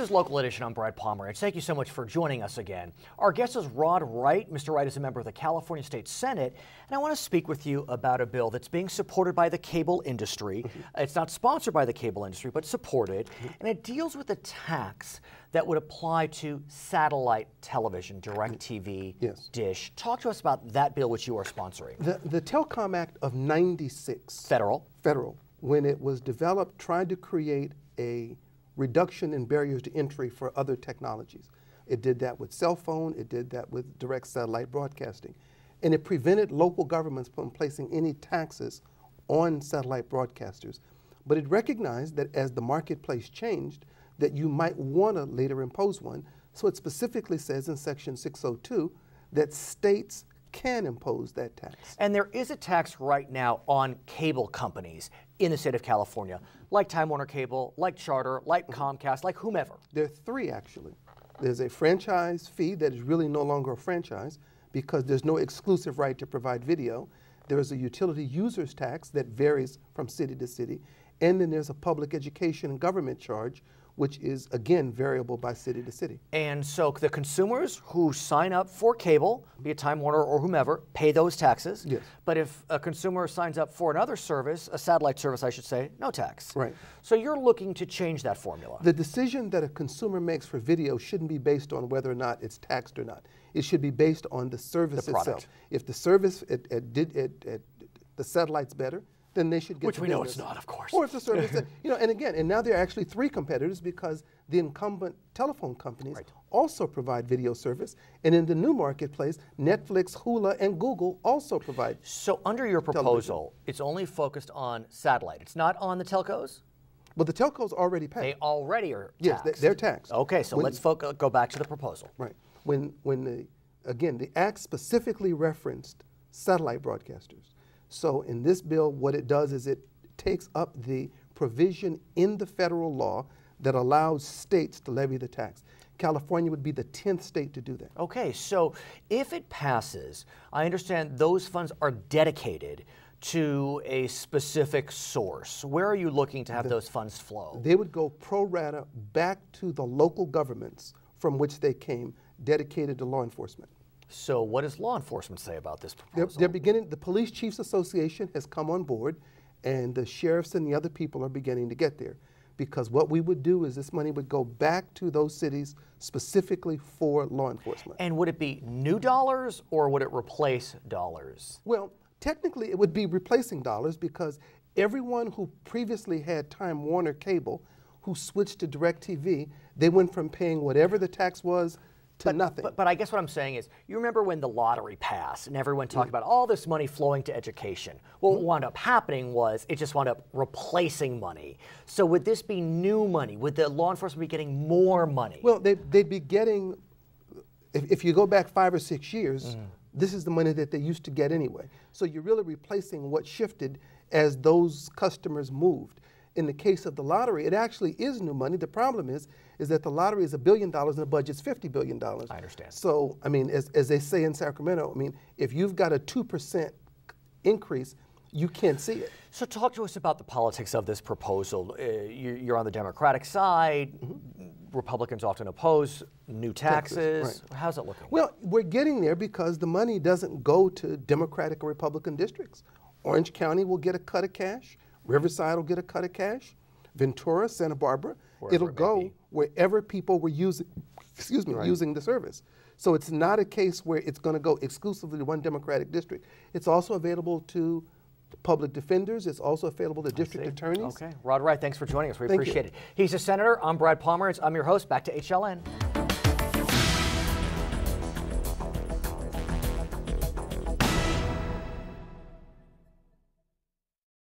is Local Edition. I'm Brad Pomerance. Thank you so much for joining us again. Our guest is Rod Wright. Mr. Wright is a member of the California State Senate, and I want to speak with you about a bill that's being supported by the cable industry. It's not sponsored by the cable industry, but supported, and it deals with a tax that would apply to satellite television, DirecTV, yes. DISH. Talk to us about that bill, which you are sponsoring. The Telecom Act of 96. Federal. When it was developed, tried to create a reduction in barriers to entry for other technologies. It did that with cell phone, it did that with direct satellite broadcasting. And it prevented local governments from placing any taxes on satellite broadcasters. But it recognized that as the marketplace changed, that you might want to later impose one. So it specifically says in Section 602 that states can impose that tax. And there is a tax right now on cable companies in the state of California, like Time Warner Cable, like Charter, like Comcast, like whomever. There are three, actually. There's a franchise fee that is really no longer a franchise because there's no exclusive right to provide video. There is a utility users tax that varies from city to city. And then there's a public education and government charge, which is, again, variable by city to city. And so the consumers who sign up for cable, be it Time Warner or whomever, pay those taxes. Yes. But if a consumer signs up for another service, a satellite service, I should say, no tax. Right. So you're looking to change that formula. The decision that a consumer makes for video shouldn't be based on whether or not it's taxed or not. It should be based on the service itself. If the service, the satellite's better, then they should get the business. Which we know it's not, of course. Or if the service, and again, and now there are actually three competitors because the incumbent telephone companies also provide video service, and in the new marketplace, Netflix, Hulu, and Google also provide. So under your proposal, it's only focused on satellite. It's not on the telcos? Well, the telcos already pay. They already are taxed. Yes, they're taxed. Okay, so let's go back to the proposal. Right. Again, the Act specifically referenced satellite broadcasters. So in this bill, what it does is it takes up the provision in the federal law that allows states to levy the tax. California would be the 10th state to do that. Okay, so if it passes, I understand those funds are dedicated to a specific source. Where are you looking to have those funds flow? They would go pro rata back to the local governments from which they came, dedicated to law enforcement. So what does law enforcement say about this proposal? They're beginning, the Police Chiefs Association has come on board, and the sheriffs and the other people are beginning to get there. Because what we would do is this money would go back to those cities specifically for law enforcement. And would it be new dollars or would it replace dollars? Well, technically it would be replacing dollars because everyone who previously had Time Warner Cable who switched to DirecTV, they went from paying whatever the tax was to nothing. But I guess what I'm saying is, you remember when the lottery passed and everyone talked about all this money flowing to education. Well, what wound up happening was it just wound up replacing money. So would this be new money? Would the law enforcement be getting more money? Well, they'd be getting, if you go back 5 or 6 years, this is the money that they used to get anyway. So you're really replacing what shifted as those customers moved. In the case of the lottery, it actually is new money. The problem is that the lottery is $1 billion and the budget's $50 billion. I understand. So, I mean, as they say in Sacramento, I mean, if you've got a 2% increase, you can't see it. So talk to us about the politics of this proposal. You're on the Democratic side. Republicans often oppose new taxes. Right. How's it looking? Well, we're getting there because the money doesn't go to Democratic or Republican districts. Orange County will get a cut of cash. Riverside will get a cut of cash, Ventura, Santa Barbara. It'll go wherever people were using, using the service. So it's not a case where it's going to go exclusively to one Democratic district. It's also available to public defenders. It's also available to district attorneys. Okay, Rod Wright, thanks for joining us. We appreciate it. He's a senator. I'm Brad Pomerance. I'm your host. Back to HLN.